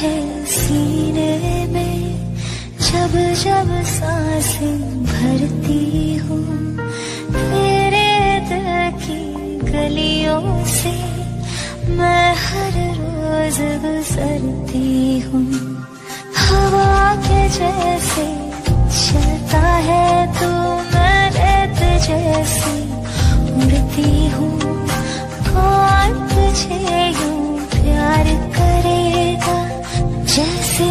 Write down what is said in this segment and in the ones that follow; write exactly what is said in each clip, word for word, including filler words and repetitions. है सीने में जब जब सांसें भरती हूँ, तेरे दिल की गलियों से मैं हर रोज गुजरती हूँ। हवा के जैसे चलता है तू, मैं रेत जैसी उड़ती हूँ। कौन तुझे यूं प्यार करेगा जैसे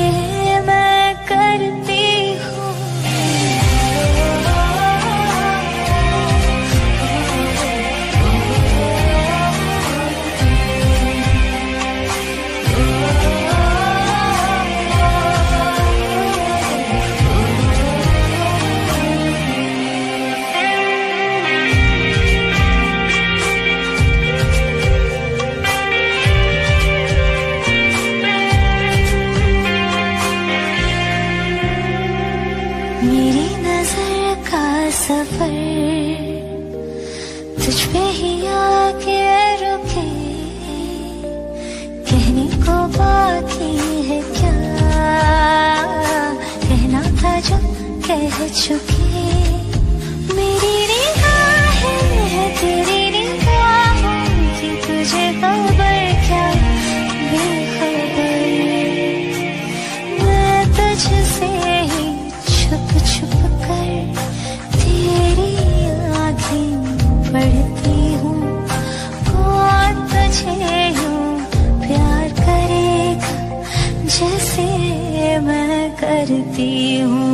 मैं करती हूँ। मेरी नजर का सफर तुझ पे ही आके रुके, कहने को बाकी है क्या, कहना था जो कह चुके। मेरी निगाहें हैं तेरी निगाहों की, तुझे खबर क्या बेखबर, मैं तुझसे ही छुप छुप कर तेरी आँखें पढ़ती हूँ। कौन तुझे यूं प्यार करेगा जैसे मैं करती हूँ।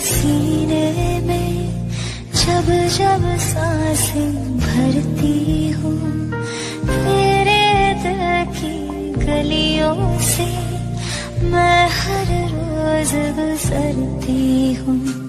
सीने में जब जब सांसें भरती हूँ, तेरे दिल की गलियों से मैं हर रोज गुजरती हूँ।